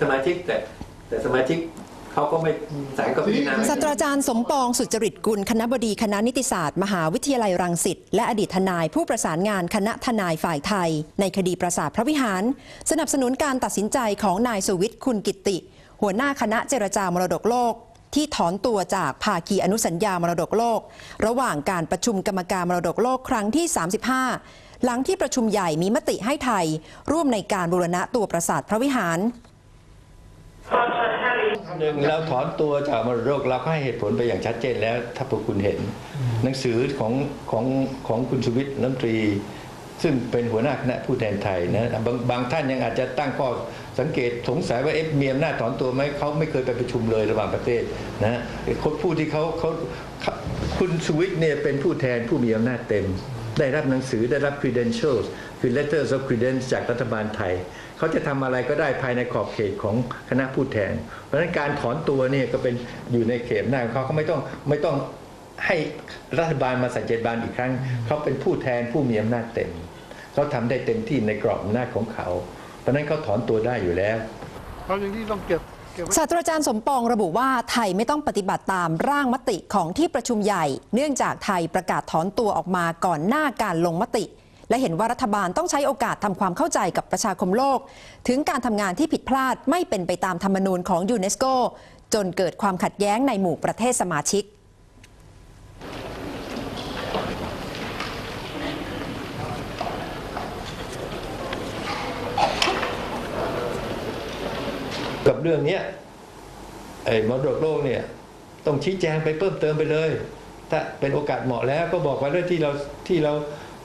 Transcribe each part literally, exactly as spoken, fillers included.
สมาชิกแต่แต่สมาชิกเขาก็ไม่สายก็พิจารณาศาสตราจารย์สมปองสุจริตกุลคณบดีคณะนิติศาสตร์มหาวิทยาลัยรังสิตและอดีตทนายผู้ประสานงานคณะทนายฝ่ายไทยในคดีปราสาทพระวิหารสนับสนุนการตัดสินใจของนายสุวิทย์คุณกิตติหัวหน้าคณะเจรจามรดกโลกที่ถอนตัวจากภาคีอนุสัญญามรดกโลกระหว่างการประชุมกรรมการมรดกโลกครั้งที่สามสิบห้าหลังที่ประชุมใหญ่มีมติให้ไทยร่วมในการบูรณะตัวปราสาทพระวิหารหนึ่งเราถอนตัวจากมรดกเราให้เหตุผลไปอย่างชัดเจนแล้วถ้าพวกคุณเห็นหนังสือของของของคุณสุวิทย์รัฐมนตรีซึ่งเป็นหัวหน้าคณะผู้แทนไทยนะบางบางท่านยังอาจจะตั้งข้อสังเกตสงสัยว่าเอฟเมียมหน้าถอนตัวไหมเขาไม่เคยไปประชุมเลยระหว่างประเทศนะคนผู้ที่เขาเขาคุณสุวิทย์เนี่ยเป็นผู้แทนผู้มีอำนาจเต็มได้รับหนังสือได้รับ credentials คือ letters of credence จากรัฐบาลไทยเขาจะทำอะไรก็ได้ภายในขอบเขตของคณะผู้แทนเพราะฉะนั้นการถอนตัวเนี่ยก็เป็นอยู่ในเขตหน้าของเขาเขาไม่ต้องไม่ต้องให้รัฐบาลมาสังเกตการณ์อีกครั้งเขาเป็นผู้แทนผู้มีอำนาจเต็มเขาทำได้เต็มที่ในกรอบอำนาจของเขาเพราะนั้นเขาถอนตัวได้อยู่แล้วเขาอย่างนี้ต้องเก็บศาสตราจารย์สมปองระบุว่าไทยไม่ต้องปฏิบัติตามร่างมติของที่ประชุมใหญ่เนื่องจากไทยประกาศถอนตัวออกมาก่อนหน้าการลงมติและเห็นว่ารัฐบาลต้องใช้โอกาสทำความเข้าใจกับประชาคมโลกถึงการทำงานที่ผิดพลาดไม่เป็นไปตามธรรมนูญของยูเนสโกจนเกิดความขัดแย้งในหมู่ประเทศสมาชิกกับเรื่องนี้ไอ้มรดกโลกเนี่ยต้องชี้แจงไปเพิ่มเติมไปเลยถ้าเป็นโอกาสเหมาะแล้วก็บอกไว้ด้วยที่เราที่เรา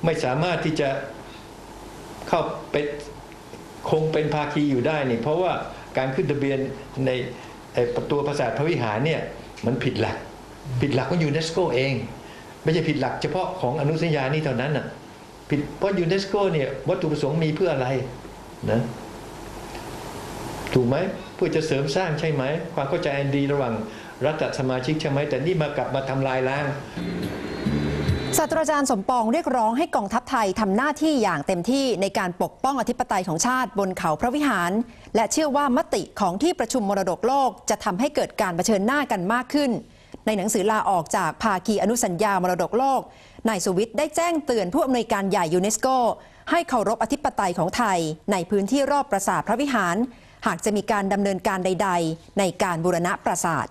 ไม่สามารถที่จะเข้าไปคงเป็นภาคีอยู่ได้นี่เพราะว่าการขึ้นทะเบียนในตัวปราสาทพระวิหารเนี่ยมันผิดหลักผิดหลักของยูเนสโกเองไม่ใช่ผิดหลักเฉพาะของอนุสัญญานี่เท่านั้นน่ะผิดเพราะยูเนสโกเนี่ยวัตถุประสงค์มีเพื่ออะไรนะถูกไหมเพื่อจะเสริมสร้างใช่ไหมความเข้าใจอันดีระหว่างรัฐสมาชิกใช่ไหมแต่นี่มากลับมาทำลายล้างศาสตราจารย์สมปองเรียกร้องให้กองทัพไทยทำหน้าที่อย่างเต็มที่ในการปกป้องอธิปไตยของชาติบนเขาพระวิหารและเชื่อว่ามติของที่ประชุมมรดกโลกจะทำให้เกิดการเผชิญหน้ากันมากขึ้นในหนังสือลาออกจากภาคีอนุสัญญามรดกโลกนายสุวิทย์ได้แจ้งเตือนผู้อำนวยการใหญ่ยูเนสโกให้เคารพอธิปไตยของไทยในพื้นที่รอบปราสาทพระวิหารหากจะมีการดำเนินการใดๆในการบูรณะปราสาท